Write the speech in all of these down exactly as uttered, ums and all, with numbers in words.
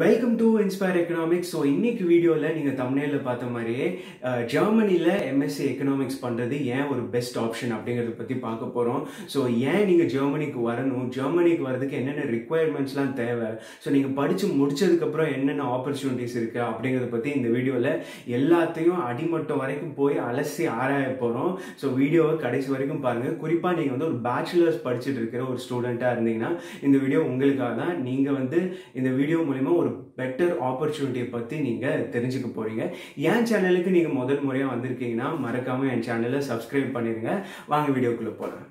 Welcome to Inspire Economics. So इन्नीक video ले निगा thumbnail ले पाता मरे Germany ले M S C Economics पढ़ने दी यह वो best option आपने कर दुपट्टी पाकर पोरों. So यह निगा Germany को वारन हो Germany को वार द के इन्हने requirements लान तय हुए. So निगा पढ़ी चु मुड़चल कपरो इन्हना opportunities रखा आपने कर दुपट्टी इन द वीडियो ले ये लाते यो आधी मट्टो वारे कुम बोए आलस से आ रहा है पोरों. So वीडियो कड़े से वारे कुम पारने कुरीपा निगा तो एक bachelor's पढ़चे रखे हो एक student आर निगा इन द वीडियो उंगल का था निगा वंदे इन द वीडियो मुलेमा ஒரு பெட்டர் opportunity பத்தி நீங்க தெரிஞ்சுக்க போறீங்க. என் சேனலுக்கு நீங்க முதல் முறையா வந்திருக்கீங்கன்னா மறக்காம என் சேனலை சப்ஸ்கிரைப் பண்ணிருங்க. வாங்க வீடியோக்குள்ள போலாம்.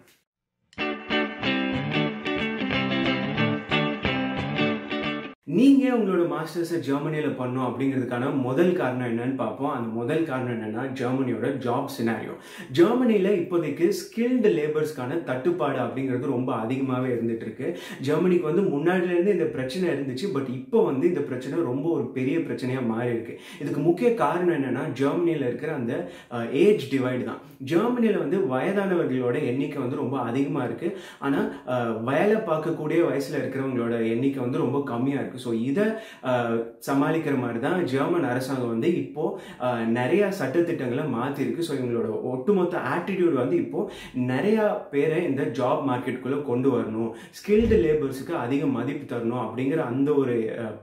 நீங்கள் உங்களோட மாஸ்டர்ஸை ஜெர்மனியில் பண்ணணும் அப்படிங்கிறதுக்கான முதல் காரணம் என்னன்னு பார்ப்போம். அந்த முதல் காரணம் என்னென்னா ஜெர்மனியோட ஜாப் சினாரியோ. ஜெர்மனியில் இப்போதைக்கு ஸ்கில்டு லேபர்ஸ்க்கான தட்டுப்பாடு அப்படிங்கிறது ரொம்ப அதிகமாகவே இருந்துகிட்ருக்கு. ஜெர்மனிக்கு வந்து முன்னாடிலேருந்து இந்த பிரச்சனை இருந்துச்சு. பட் இப்போ வந்து இந்த பிரச்சனை ரொம்ப ஒரு பெரிய பிரச்சனையாக மாறி இருக்குது. இதுக்கு முக்கிய காரணம் என்னென்னா ஜெர்மனியில் இருக்கிற அந்த ஏஜ் டிவைடு தான். ஜெர்மனியில் வந்து வயதானவர்களோட எண்ணிக்கை வந்து ரொம்ப அதிகமாக இருக்குது. ஆனால் வயலை பார்க்கக்கூடிய வயசில் இருக்கிறவங்களோட எண்ணிக்கை வந்து ரொம்ப கம்மியாக இருக்குது. சோ இத சமாளிக்கிற மாதிரி தான் ஜெர்மன் அரசாங்கம் வந்து இப்போ நிறைய சட்ட திட்டங்களை மாத்தி இருக்கு. சோ இவங்களோட ஒட்டுமொத்த ஆட்டிடியூட் வந்து இப்போ நிறைய பேரை இந்த ஜாப் மார்க்கெட்டுக்குள்ள கொண்டு வரணும், ஸ்கில்டு லேபர்ஸுக்கு அதிக மதிப்பு தரணும் அப்படிங்கிற அந்த ஒரு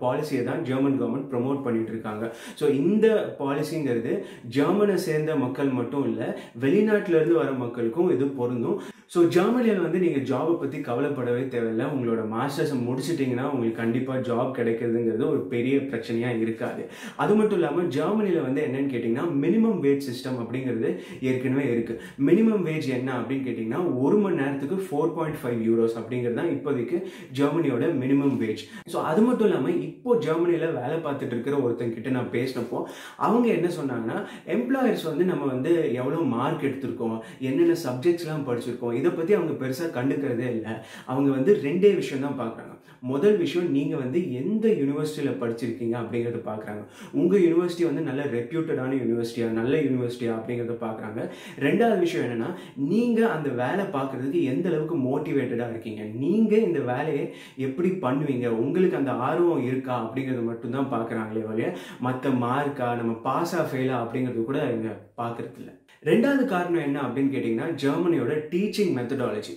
பாலிசியை தான் ஜெர்மன் கவர்மெண்ட் ப்ரொமோட் பண்ணிட்டு இருக்காங்க. ஸோ இந்த பாலிசிங்கிறது ஜெர்மனை சேர்ந்த மக்கள் மட்டும் இல்லை, வெளிநாட்டில இருந்து வர மக்களுக்கும் இது பொருந்தும். ஸோ ஜெர்மனியில் வந்து நீங்கள் ஜாபை பற்றி கவலைப்படவே தேவையில்லை. உங்களோட மாஸ்டர்ஸை முடிச்சிட்டிங்கன்னா உங்களுக்கு கண்டிப்பாக ஜாப் கிடைக்கிறதுங்கிறது ஒரு பெரிய பிரச்சனையாக இருக்காது. அது மட்டும் இல்லாமல் ஜெர்மனியில் வந்து என்னென்னு கேட்டிங்கன்னா மினிமம் வேஜ் சிஸ்டம் அப்படிங்கிறது ஏற்கனவே இருக்குது. மினிமம் வேஜ் என்ன அப்படின்னு கேட்டிங்கன்னா ஒரு மணி நேரத்துக்கு ஃபோர் பாயிண்ட் ஃபைவ் யூரோஸ் அப்படிங்கிறது தான் இப்போதைக்கு ஜெர்மனியோட மினிமம் வேஜ். ஸோ அது மட்டும் இல்லாமல் இப்போது ஜெர்மனியில் வேலை பார்த்துட்டு இருக்கிற ஒருத்தங்கிட்ட நான் பேசினப்போ அவங்க என்ன சொன்னாங்கன்னா எம்ப்ளாயர்ஸ் வந்து நம்ம வந்து எவ்வளோ மார்க் எடுத்திருக்கோம், என்னென்ன சப்ஜெக்ட்ஸ்லாம் படிச்சிருக்கோம், இதை பற்றி அவங்க பெருசாக கண்டுக்கிறதே இல்லை. அவங்க வந்து ரெண்டே விஷயம் தான் பார்க்குறாங்க. முதல் விஷயம் நீங்கள் வந்து எந்த யூனிவர்சிட்டியில் படிச்சிருக்கீங்க அப்படிங்கிறத பார்க்குறாங்க. உங்கள் யூனிவர்சிட்டி வந்து நல்ல ரெப்யூட்டடான யூனிவர்சிட்டியாக நல்ல யூனிவர்சிட்டியாக அப்படிங்கிறத பார்க்குறாங்க. ரெண்டாவது விஷயம் என்னென்னா நீங்கள் அந்த வேலை பார்க்குறதுக்கு எந்த அளவுக்கு மோட்டிவேட்டடாக இருக்கீங்க, நீங்கள் இந்த வேலையை எப்படி பண்ணுவீங்க, உங்களுக்கு அந்த ஆர்வம் இருக்கா அப்படிங்கிறது மட்டும்தான் பார்க்குறாங்களே வழிய மற்ற மார்க்கா நம்ம பாஸாக ஃபெயிலா அப்படிங்கிறது கூட அவங்க பார்க்குறதில்ல. ரெண்டாவது காரணம் என்ன அப்படின்னு கேட்டிங்கன்னா ஜெர்மனியோட டீச்சிங் மெத்தடாலஜி.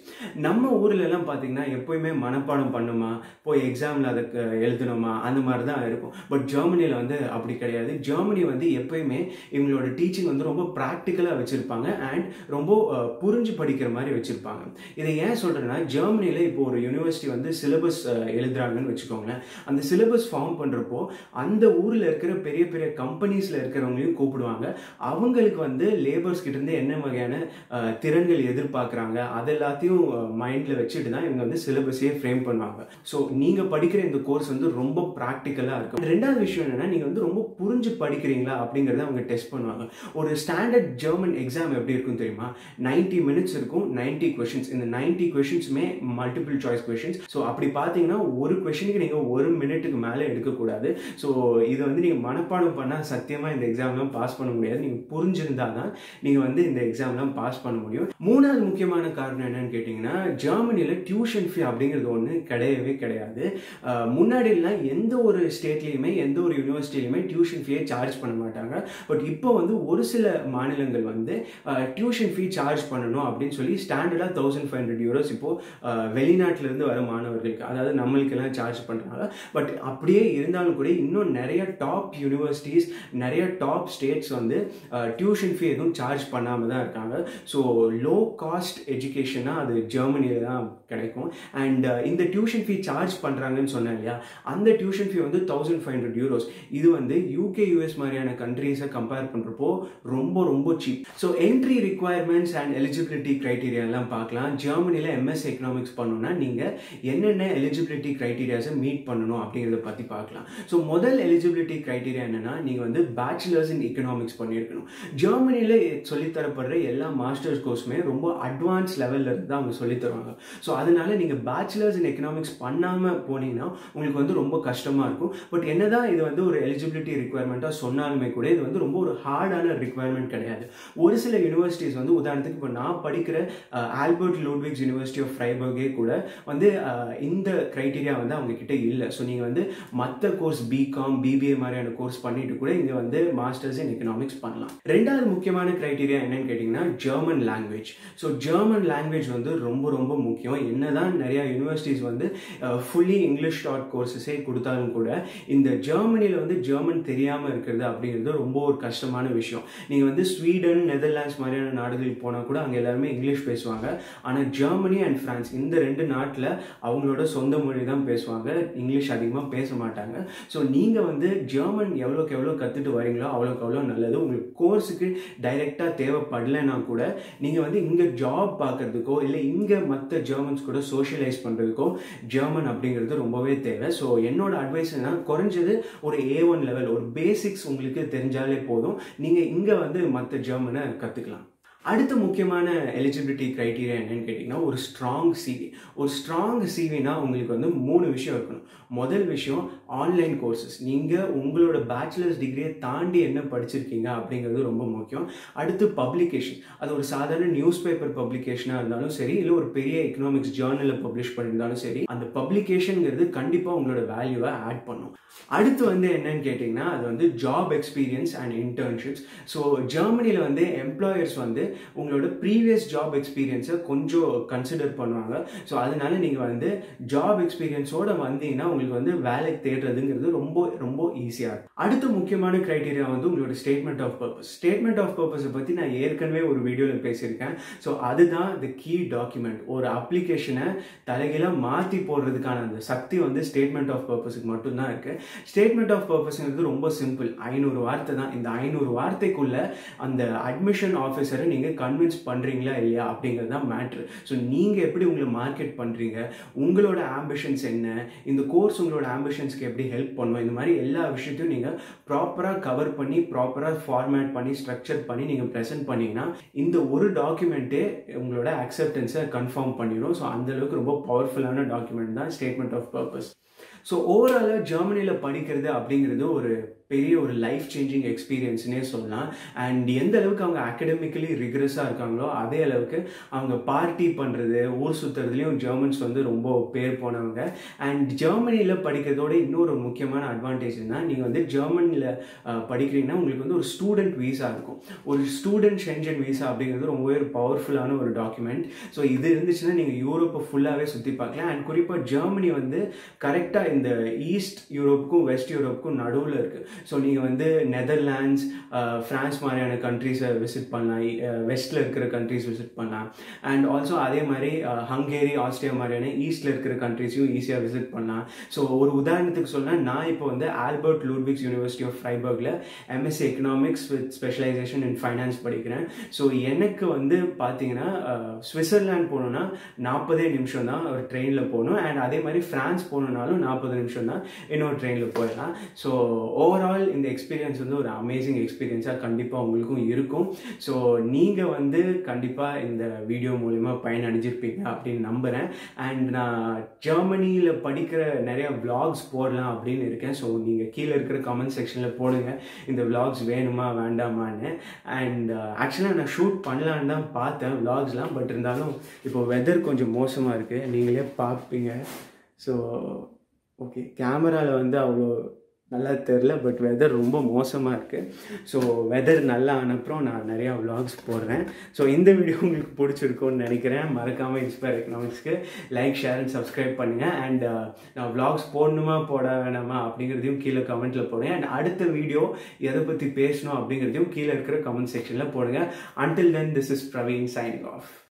நம்ம ஊர்லெலாம் பார்த்திங்கன்னா எப்போயுமே மனப்பாடம் பண்ணுமா, போய் எக்ஸாமில் அதுக்கு எழுதணுமா, அந்த மாதிரி தான் இருக்கும். பட் ஜெர்மனியில் வந்து அப்படி கிடையாது. ஜெர்மனி வந்து எப்போயுமே இவங்களோட டீச்சிங் வந்து ரொம்ப ப்ராக்டிக்கலாக வச்சுருப்பாங்க அண்ட் ரொம்ப புரிஞ்சு படிக்கிற மாதிரி வச்சுருப்பாங்க. இதை ஏன் சொல்கிறேன்னா ஜெர்மனியில் இப்போ ஒரு யூனிவர்சிட்டி வந்து சிலபஸ் எழுதுறாங்கன்னு வச்சுக்கோங்களேன். அந்த சிலபஸ் ஃபார்ம் பண்ணுறப்போ அந்த ஊரில் இருக்கிற பெரிய பெரிய கம்பெனிஸில் இருக்கிறவங்களையும் கூப்பிடுவாங்க. அவங்களுக்கு வந்து லேபர் கிட்ட இருந்து என்ன வகையான திறன்கள் எதிர்பார்க்கறாங்க அது எல்லாத்தையும் மைண்ட்ல வச்சுட்டு தான் இவங்க வந்து சிலபஸே ஃப்ரேம் பண்ணுவாங்க. ஸோ நீங்க படிக்கிற இந்த கோர்ஸ் வந்து ரொம்ப ப்ராக்டிக்கலா இருக்கும். ரெண்டாவது விஷயம் என்னன்னா நீங்க வந்து ரொம்ப புரிஞ்சு படிக்கிறீங்களா அப்படிங்கறத அவங்க டெஸ்ட் பண்ணுவாங்க. ஒரு ஸ்டாண்டர்ட் ஜெர்மன் எக்ஸாம் எப்படி இருக்கும் தெரியுமா? நைன்டி மினிட்ஸ் இருக்கும், நைன்டி கொஸ்டின்ஸ். இந்த நைன்டி கொஸ்டின்ஸுமே மல்டிபிள் சாய்ஸ் கொஸ்டின்ஸ். ஸோ அப்படி பார்த்தீங்கன்னா ஒரு கொஸ்டினுக்கு நீங்க ஒரு மினிட்டுக்கு மேலே எடுக்கக்கூடாது. ஸோ இதை வந்து நீங்க மனப்பாடம் பண்ணா சத்தியமா இந்த எக்ஸாம்லாம் பாஸ் பண்ண முடியாது. நீங்க புரிஞ்சிருந்தா தான் நீங்கள் வந்து இந்த எக்ஸாம்லாம் பாஸ் பண்ண முடியும். மூணாவது முக்கியமான காரணம் என்னன்னு கேட்டிங்கன்னா ஜெர்மனியில் டியூஷன் ஃபீ அப்படிங்கிறது ஒன்று கிடையவே கிடையாது. முன்னாடிலாம் எந்த ஒரு ஸ்டேட்லேயுமே எந்த ஒரு யூனிவர்சிட்டிலையுமே டியூஷன் ஃபீயை சார்ஜ் பண்ண மாட்டாங்க. பட் இப்போ வந்து ஒரு சில மாநிலங்கள் வந்து டியூஷன் ஃபீ சார்ஜ் பண்ணணும் அப்படின்னு சொல்லி ஸ்டாண்டர்டாக தௌசண்ட் ஃபைவ் ஹண்ட்ரட் யூரோஸ் இப்போது வெளிநாட்டிலேருந்து வர மாணவர்களுக்கு, அதாவது நம்மளுக்கெல்லாம் சார்ஜ் பண்ணுறாங்க. பட் அப்படியே இருந்தாலும் கூட இன்னும் நிறைய டாப் யூனிவர்சிட்டிஸ் நிறைய டாப் ஸ்டேட்ஸ் வந்து டியூஷன் ஃபீ எதுவும் சார்ஜ் பண்ணாமல் தான் இருக்காங்க. ஸோ லோ காஸ்ட் எஜுகேஷனாக அது ஜெர்மனியில் தான் கிடைக்கும். அண்ட் இந்த டியூஷன் ஃபீ சார்ஜ் பண்ணுறாங்கன்னு சொன்னேன் இல்லையா, அந்த டியூஷன் ஃபீ வந்து தௌசண்ட் ஃபைவ் ஹண்ட்ரட் யூரோஸ். இது வந்து யூகே யூஎஸ் மாதிரியான கண்ட்ரீஸை கம்பேர் பண்ணுறப்போ ரொம்ப ரொம்ப cheap. So entry requirements and eligibility க்ரைட்டீரியாலாம் பார்க்கலாம். ஜெர்மனியில் எம்எஸ்சி எக்கனாமிக்ஸ் பண்ணணும்னா நீங்கள் என்னென்ன எலிஜிபிலிட்டி க்ரைட்டீரியாஸை மீட் பண்ணணும் அப்படிங்கிறத பற்றி பார்க்கலாம். ஸோ முதல் எலிஜிபிலிட்டி க்ரைட்டீரியா என்னென்னா நீங்கள் வந்து பேச்சுலர்ஸ் இன் எக்கனாமிக்ஸ் பண்ணியிருக்கணும். ஜெர்மனியில் சொல்லி தரப்படுற எல்லா மாஸ்டர்ஸ் கோர்ஸுமே ரொம்ப அட்வான்ஸ் லெவலில் இருந்து தான் அவங்க சொல்லி தருவாங்க. ஸோ அதனால நீங்கள் பேச்சுலர்ஸ் இன் எக்கனாமிக்ஸ் பண்ணாமல் போனீங்கன்னா உங்களுக்கு வந்து ரொம்ப கஷ்டமாக இருக்கும். பட் என்ன தான் இது வந்து ஒரு எலிஜிபிலிட்டி ரிக்குவயர்மெண்ட்டாக சொன்னாலுமே கூட இது வந்து ரொம்ப ஒரு ஹார்டான ரிக்குவயர்மெண்ட் கிடையாது. ஒரு சில யூனிவர்சிட்டிஸ் வந்து உதாரணத்துக்கு இப்போ நான் படிக்கிற ஆல்பர்ட் லூட்விக்ஸ் யூனிவர்சிட்டி ஆஃப் ஃப்ரைபர்கே கூட வந்து இந்த கிரைட்டீரியா வந்து அவங்க கிட்ட இல்லை. ஸோ நீங்கள் வந்து மற்ற கோர்ஸ் பிகாம் பிபிஏ மாதிரியான கோர்ஸ் பண்ணிட்டு கூட இங்கே வந்து மாஸ்டர்ஸ் இன் எக்கனாமிக்ஸ் பண்ணலாம். ரெண்டாவது முக்கியமான கிரைட்டீரியா என்னன்னு கேட்டிங்கன்னா German language. So German language வந்து ரொம்ப ரொம்ப முக்கியம். என்னதான் நிறையா யூனிவர்சிட்டிஸ் வந்து ஃபுல்லி இங்கிலீஷ் ஷார்ட் கோர்ஸஸே கொடுத்தாலும் கூட இந்த ஜெர்மனியில் வந்து ஜெர்மன் தெரியாமல் இருக்கிறது அப்படிங்கிறது ரொம்ப ஒரு கஷ்டமான விஷயம். நீங்கள் வந்து ஸ்வீடன் நெதர்லாண்ட்ஸ் மாதிரியான நாடுகளுக்கு போனால் கூட அங்கே எல்லாருமே இங்கிலீஷ் பேசுவாங்க. ஆனால் ஜெர்மனி அண்ட் ஃப்ரான்ஸ் இந்த ரெண்டு நாட்டில் அவங்களோட சொந்த மொழி தான் பேசுவாங்க, இங்கிலீஷ் அதிகமாக பேச மாட்டாங்க. ஸோ நீங்கள் வந்து ஜெர்மன் எவ்வளோக்கு எவ்வளோ கற்றுட்டு வரீங்களோ அவ்வளோக்கு எவ்வளோ நல்லது. உங்களுக்கு கோர்ஸுக்கு டைரெக்டாக தேவைப்படலைன்னா கூட நீங்கள் வந்து இங்கே ஜாப் பார்க்குறதுக்கோ இல்லை இங்கே மற்ற ஜெர்மன்ஸ் கூட சோஷியலைஸ் பண்ணுறதுக்கோ ஜெர்மன் அப்படிங்கிறது ரொம்பவே தேவை. ஸோ என்னோட அட்வைஸ் என்ன, குறைஞ்சது ஒரு ஏ ஒன் லெவல் ஒரு பேசிக்ஸ் உங்களுக்கு தெரிஞ்சாலே போதும், நீங்கள் இங்கே வந்து மற்ற ஜெர்மனை கற்றுக்கலாம். அடுத்த முக்கியமான எலிஜிபிலிட்டி க்ரைட்டீரியா என்னென்னு கேட்டிங்கன்னா ஒரு ஸ்ட்ராங் சிவி. ஒரு ஸ்ட்ராங் சிவினா உங்களுக்கு வந்து மூணு விஷயம் இருக்கணும். முதல் விஷயம் ஆன்லைன் கோர்சஸ், நீங்கள் உங்களோட பேச்சுலர்ஸ் டிகிரியை தாண்டி என்ன படிச்சிருக்கீங்க அப்படிங்கிறது ரொம்ப முக்கியம். அடுத்து பப்ளிகேஷன், அது ஒரு சாதாரண நியூஸ் பேப்பர் பப்ளிகேஷனாக இருந்தாலும் சரி இல்லை ஒரு பெரிய எக்கனாமிக்ஸ் ஜேர்னலில் பப்ளிஷ் பண்ணியிருந்தாலும் சரி அந்த பப்ளிகேஷனுங்கிறது கண்டிப்பாக உங்களோட வேல்யூவை ஆட் பண்ணும். அடுத்து வந்து என்னன்னு கேட்டிங்கன்னா அது வந்து job experience and internships. So ஜெர்மனியில் வந்து எம்ப்ளாயர்ஸ் வந்து உங்களோட ப்ரீவியஸ் ஜாப் எக்ஸ்பீரியன்ஸை கொஞ்சம் கன்சிடர் பண்ணுவாங்க. ஸோ அதனால நீங்கள் வந்து ஜாப் எக்ஸ்பீரியன்ஸோடு வந்தீங்கன்னா உங்களுக்கு வந்து வேலை தேடுறதுங்கிறது ரொம்ப ரொம்ப ஈஸியாக இருக்கும். அடுத்த முக்கியமான க்ரைட்டீரியா வந்து உங்களோட statement of purpose. Statement of பர்பஸை பற்றி நான் ஏற்கனவே ஒரு வீடியோவில் பேசியிருக்கேன். ஸோ அதுதான் தி கீ டாக்குமெண்ட். ஒரு அப்ளிகேஷனை தலைகீழாக மாற்றி போடுறதுக்கான அந்த சக்தி வந்து ஸ்டேட்மெண்ட் ஆஃப் பர்பஸுக்கு மட்டும்தான் இருக்குது. ஸ்டேட்மெண்ட் ஆஃப் பர்பஸ்ங்கிறது ரொம்ப சிம்பிள், ஐநூறு வார்த்தை தான். இந்த ஐநூறு வார்த்தைக்குள்ளே அந்த அட்மிஷன் ஆஃபீஸரை நீங்கள் கன்வின்ஸ் பண்றீங்களா இல்லையா அப்படிங்கிறது தான் மேட்டர். ஸோ நீங்க எப்படி உங்களை மார்க்கெட் பண்றீங்க, உங்களோட ஆம்பிஷன்ஸ் என்ன, இந்த கோர்ஸ் உங்களோட ஆம்பிஷன்ஸ்க்கு எப்படி ஹெல்ப் பண்ணுவோம், இந்த மாதிரி எல்லா விஷயத்தையும் நீங்க ப்ராப்பரா கவர் பண்ணி ப்ராப்பரா ஃபார்மேட் பண்ணி ஸ்ட்ரக்சர் பண்ணி நீங்க ப்ரெசென்ட் பண்ணீங்கன்னா இந்த ஒரு டாக்குமெண்ட்டே உங்களோட அக்செப்டன்ஸை கன்ஃபார்ம் பண்ணிடும். ஸோ அந்த அளவுக்கு ரொம்ப பவர்ஃபுல்லான டாக்குமெண்ட் தான் ஸ்டேட்மெண்ட் ஆஃப் பர்பஸ். ஸோ ஓவராலாக ஜெர்மனியில் படிக்கிறது அப்படிங்கிறது ஒரு பெரிய ஒரு லைஃப் சேஞ்சிங் எக்ஸ்பீரியன்ஸ்னே சொல்லலாம். அண்ட் எந்த அளவுக்கு அவங்க அகடமிக்கலி ரிகரஸாக இருக்காங்களோ அதே அளவுக்கு அவங்க பார்ட்டி பண்ணுறது ஊர் சுற்றுறதுலேயும் ஜெர்மன்ஸ் வந்து ரொம்ப பேர் போனவங்க. அண்ட் ஜெர்மனியில் படிக்கிறதோட இன்னொரு முக்கியமான அட்வான்டேஜ் என்ன, நீங்கள் வந்து ஜெர்மனியில் படிக்கிறீங்கன்னா உங்களுக்கு வந்து ஒரு ஸ்டூடெண்ட் வீசா இருக்கும். ஒரு ஸ்டூடெண்ட் ஷென்ஜன் வீசா அப்படிங்கிறது ரொம்பவே ஒரு பவர்ஃபுல்லான ஒரு டாக்குமெண்ட். ஸோ இது இருந்துச்சுன்னா நீங்கள் யூரோப்பை ஃபுல்லாகவே சுற்றி பார்க்கலாம். அண்ட் குறிப்பாக ஜெர்மனி வந்து கரெக்டாக இந்த ஈஸ்ட் யூரோப்புக்கும் வெஸ்ட் யூரோப்புக்கும் நடுவில் இருக்குது. ஸோ நீங்கள் வந்து நெதர்லாண்ட்ஸ் ஃப்ரான்ஸ் மாதிரியான கண்ட்ரீஸை விசிட் பண்ணலாம், வெஸ்ட்டில் இருக்கிற கண்ட்ரீஸ் விசிட் பண்ணலாம். அண்ட் ஆல்சோ அதே மாதிரி ஹங்கேரி ஆஸ்திரியா மாதிரியான ஈஸ்ட்டில் இருக்கிற கண்ட்ரீஸையும் ஈஸியாக விசிட் பண்ணலாம். ஸோ ஒரு உதாரணத்துக்கு சொன்னால் நான் இப்போ வந்து ஆல்பர்ட் லூட்விக்ஸ் யூனிவர்சிட்டி ஆஃப் ஃப்ரைபர்கில் MSc economics with specialisation in finance படிக்கிறேன். ஸோ எனக்கு வந்து பார்த்தீங்கன்னா ஸ்விட்சர்லாண்ட் போகணுன்னா நாற்பதே நிமிஷம் தான் ஒரு ட்ரெயினில் போகணும். அண்ட் அதே மாதிரி ஃப்ரான்ஸ் போகணுன்னாலும் நாற்பது நிமிஷம் தான் இன்னொரு ட்ரெயினில் போயிடலாம். ஸோ ஓவரால் இந்த எக்ஸ்பீரியன்ஸ் வந்து ஒரு அமேசிங் எக்ஸ்பீரியன்ஸாக கண்டிப்பாக உங்களுக்கும் இருக்கும். ஸோ நீங்கள் வந்து கண்டிப்பாக இந்த வீடியோ மூலமா பயனடைஞ்சிருப்பீங்க அப்படின்னு நம்புகிறேன். அண்ட் நான் ஜெர்மனியில் படிக்கிற நிறைய விளாக்ஸ் போடலாம் அப்படின்னு இருக்கேன். ஸோ நீங்கள் கீழே இருக்கிற கமெண்ட் செக்ஷனில் போடுங்க இந்த விளாக்ஸ் வேணுமா வேண்டாமான்னு. அண்ட் ஆக்சுவலாக நான் ஷூட் பண்ணலான்னு தான் பார்த்தேன் விளாக்ஸ்லாம். பட் இருந்தாலும் இப்போ வெதர் கொஞ்சம் மோசமாக இருக்குது, நீங்களே பார்ப்பீங்க. ஸோ ஓகே, கேமராவில் வந்து அவ்வளோ நல்லா தெரில, பட் வெதர் ரொம்ப மோசமாக இருக்குது. ஸோ வெதர் நல்லா ஆனப்புறம் நான் நிறையா விளாக்ஸ் போடுறேன். ஸோ இந்த வீடியோ உங்களுக்கு பிடிச்சிருக்கும்னு நினைக்கிறேன். மறக்காமல் இன்ஸ்பயர் எக்கனாமிக்ஸ்க்கு லைக் ஷேர் அண்ட் சப்ஸ்கிரைப் பண்ணுங்கள். அண்ட் நான் விளாக்ஸ் போடணுமா போட வேணாமா அப்படிங்கிறதையும் கீழே கமெண்ட்டில் போடுங்க. அண்ட் அடுத்த வீடியோ எதை பற்றி பேசணும் அப்படிங்கிறதையும் கீழே இருக்கிற கமெண்ட் செக்ஷனில் போடுங்க. Until then this is Praveen signing of.